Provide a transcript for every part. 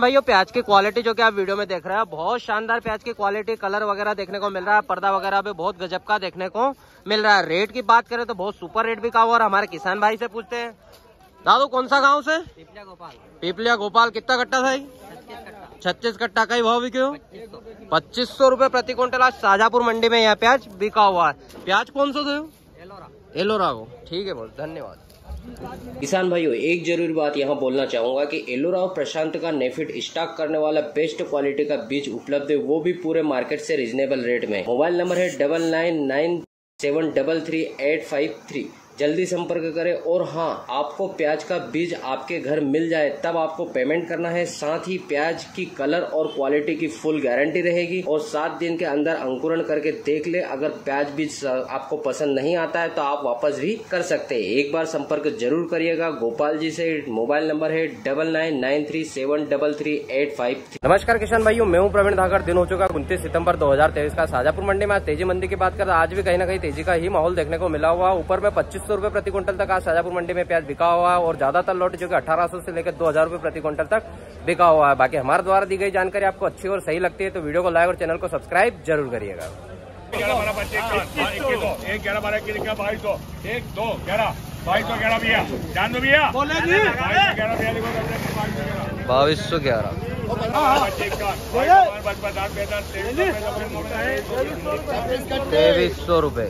भाई प्याज की क्वालिटी जो कि आप वीडियो में देख रहे हैं, बहुत शानदार प्याज की क्वालिटी, कलर वगैरह देखने को मिल रहा है, पर्दा वगैरह भी बहुत गजब का देखने को मिल रहा है। रेट की बात करें तो बहुत सुपर रेट भी का हुआ। और हमारे किसान भाई से पूछते हैं, दादू कौन सा गाँव से? पिपलिया गोपाल। पिपलिया गोपाल कितना कट्टा था? 36 कट्टा। का ही भाव बिके 2500 रुपए प्रति क्विंटल। आज शाजापुर मंडी में यह प्याज बिका हुआ है। प्याज कौन सा थे? एलोराव। ठीक है बहुत धन्यवाद। किसान भाइयों, एक जरूरी बात यहाँ बोलना चाहूंगा कि एलोराव प्रशांत का नेफिट स्टॉक करने वाला बेस्ट क्वालिटी का बीज उपलब्ध है, वो भी पूरे मार्केट से रीजनेबल रेट में। मोबाइल नंबर है 9997338853। जल्दी संपर्क करें। और हाँ, आपको प्याज का बीज आपके घर मिल जाए तब आपको पेमेंट करना है। साथ ही प्याज की कलर और क्वालिटी की फुल गारंटी रहेगी और 7 दिन के अंदर अंकुरण करके देख ले। अगर प्याज बीज आपको पसंद नहीं आता है तो आप वापस भी कर सकते हैं। एक बार संपर्क जरूर करिएगा गोपाल जी से। मोबाइल नंबर है 9997338853। नमस्कार किसान भाइयों, मैं हूँ प्रवीण धागर। दिन हो चुका 29 सितम्बर 2023 का। शाजापुर मंडी में तेजी मंदी की बात करते, आज भी कहीं ना कहीं तेजी का ही माहौल देखने को मिला हुआ। ऊपर में 2500 रुपए प्रति क्विंटल तक आज शाजापुर मंडी में प्याज बिका हुआ है और ज्यादातर लॉट जो कि 1800 से लेकर 2000 रुपए प्रति क्विंटल तक बिका हुआ है। बाकी हमारे द्वारा दी गई जानकारी आपको अच्छी और सही लगती है तो वीडियो को लाइक और चैनल को सब्सक्राइब जरूर करिएगा। 2211 2211 2300 रुपए।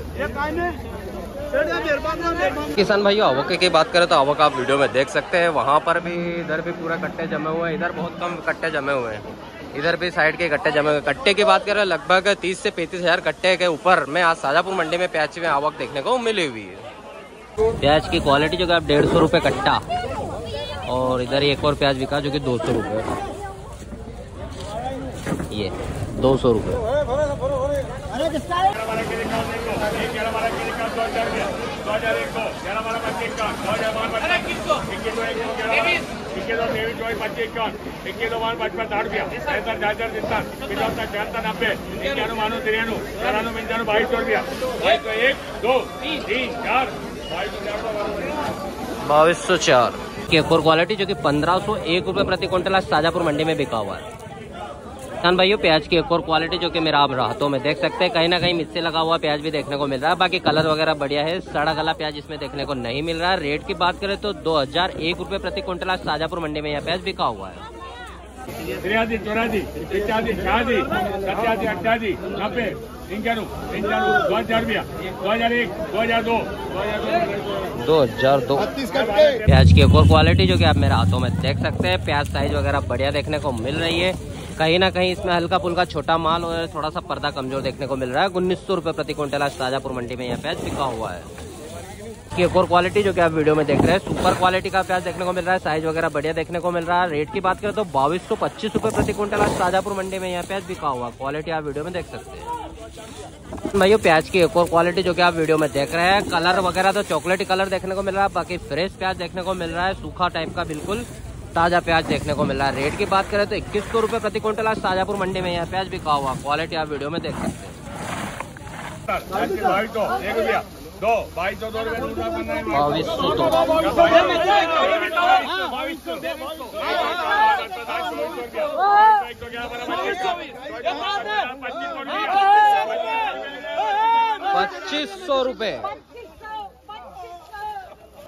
किसान भाइयों, अवके की बात करें तो अवक आप वीडियो में देख सकते हैं। वहाँ पर भी इधर भी पूरा कट्टे जमे हुए हैं, इधर बहुत कम कट्टे जमे हुए हैं, इधर भी साइड के कट्टे जमे हुए। कट्टे की बात करें लगभग 30 से 35 हजार कट्टे के ऊपर में आज शाजापुर मंडी में प्याज में आवक देखने को मिली हुई है। प्याज की क्वालिटी जो कि आप 150 रुपये कट्टा। और इधर एक और प्याज बिका जो कि 200 रुपये। ये 200 रुपये। ₹2204। एक और क्वालिटी जो कि 1501 रुपए प्रति क्विंटल आज शाजापुर मंडी में बिका हुआ है। किसान भाइयों, प्याज की एक और क्वालिटी जो कि मेरा आप राहतों में देख सकते हैं, कहीं ना कहीं मिस्से लगा हुआ प्याज भी देखने को मिल रहा है। बाकी कलर वगैरह बढ़िया है, सड़ा गला प्याज इसमें देखने को नहीं मिल रहा है। रेट की बात करें तो 2001 रुपए प्रति क्विंटल आज शाजापुर मंडी में यह प्याज बिका हुआ है। 2002। प्याज की एक और क्वालिटी जो कि आप मेरे हाथों में देख सकते हैं, प्याज साइज वगैरह बढ़िया देखने को मिल रही है। कहीं ना कहीं इसमें हल्का फुल्का छोटा माल और थोड़ा सा पर्दा कमजोर देखने को मिल रहा है। 1900 रुपए प्रति क्विंटल आज शाजापुर मंडी में यह प्याज बिका हुआ है। एक और क्वालिटी जो कि आप वीडियो में देख रहे हैं, सुपर क्वालिटी का प्याज देखने को मिल रहा है, साइज वगैरह बढ़िया देखने को मिल रहा है। रेट की बात करें तो 2225 रुपए प्रति क्विंटल आज शाजापुर मंडी में यह प्याज बिका हुआ। क्वालिटी आप वीडियो में देख सकते हैं। भाइयों, प्याज की एक और क्वालिटी जो कि आप वीडियो में देख रहे हैं, कलर वगैरह तो चॉकलेटी कलर देखने को मिल रहा है। बाकी फ्रेश प्याज देखने को मिल रहा है, सूखा टाइप का बिल्कुल ताजा प्याज देखने को मिल रहा है। रेट की बात करें तो 2100 रुपए प्रति क्विंटल आज शाजापुर मंडी में यह प्याज बिका हुआ। क्वालिटी आप वीडियो में देख सकते हैं। 2500 रुपए।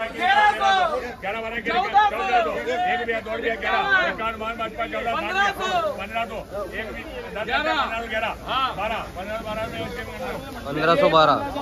1112।